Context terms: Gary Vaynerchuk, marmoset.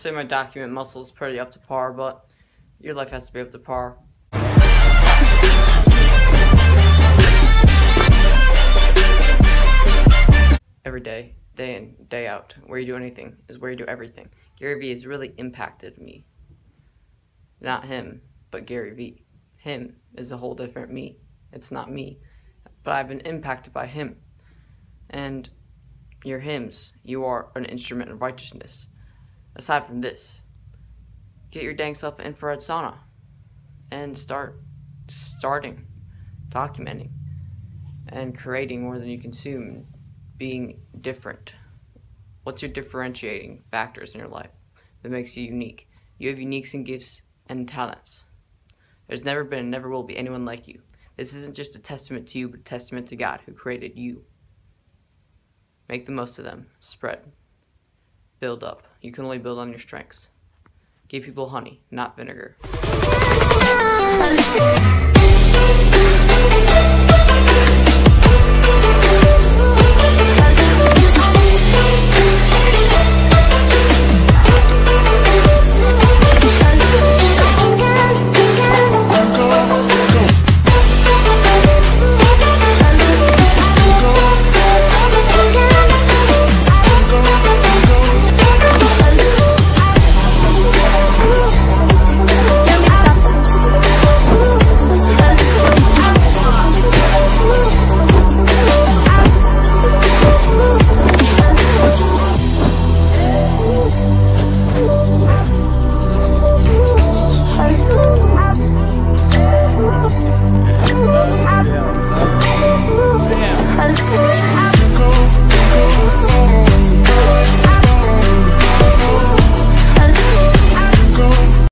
say my document muscle is pretty up to par, but your life has to be up to par. Every day, day in, day out, where you do anything is where you do everything. Gary Vee has really impacted me. Not him, but Gary Vee. Him is a whole different me. It's not me, but I've been impacted by him. And your hymns, you are an instrument of righteousness. Aside from this, get your dang self an infrared sauna and starting, documenting, and creating more than you consume, being different. What's your differentiating factors in your life that makes you unique? You have uniques in gifts and talents. There's never been and never will be anyone like you. This isn't just a testament to you, but a testament to God who created you. Make the most of them. Spread. Build up. You can only build on your strengths. Give people honey, not vinegar.